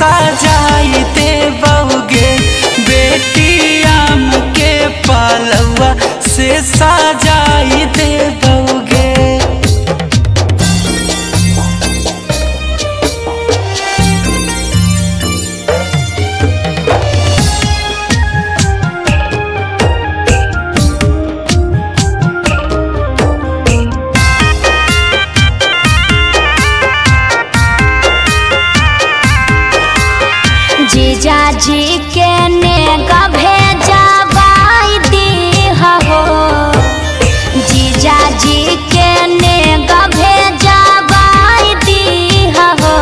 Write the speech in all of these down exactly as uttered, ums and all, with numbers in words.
सजाई दे बहुगे बेटी आम के पालवा से सजाई दे बहुगे। जीजाजी के नेगा भेजा बाई दी हो, जीजाजी के नेगा भेजा बाई दी हो,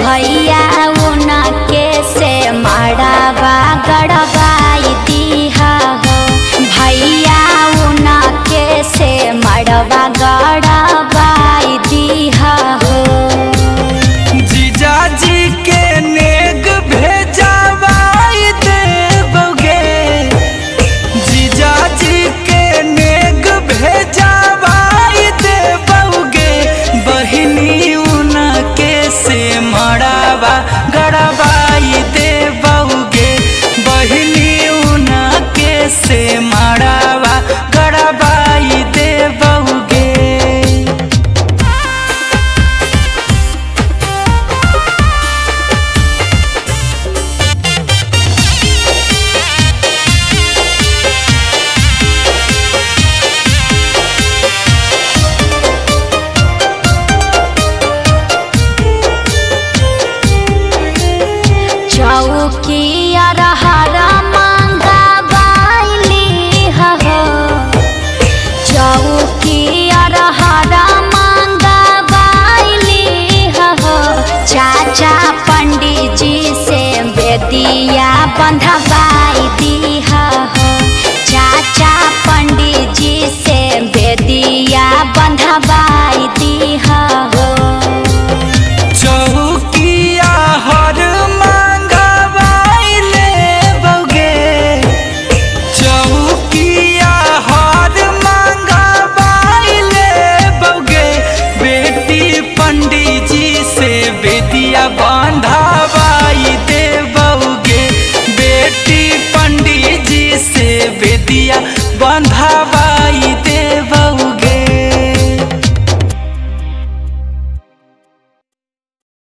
भैया उनके से मड़ावा गड़वाई दी हो, भैया उनके से मड़वा गड़वाई दी हो। जीजाजी के गड़बाई दे बहुगे बहिनी उनके से मड़ावा गड़बाई दे बहुगे। पंडित जी से बेदिया बंधा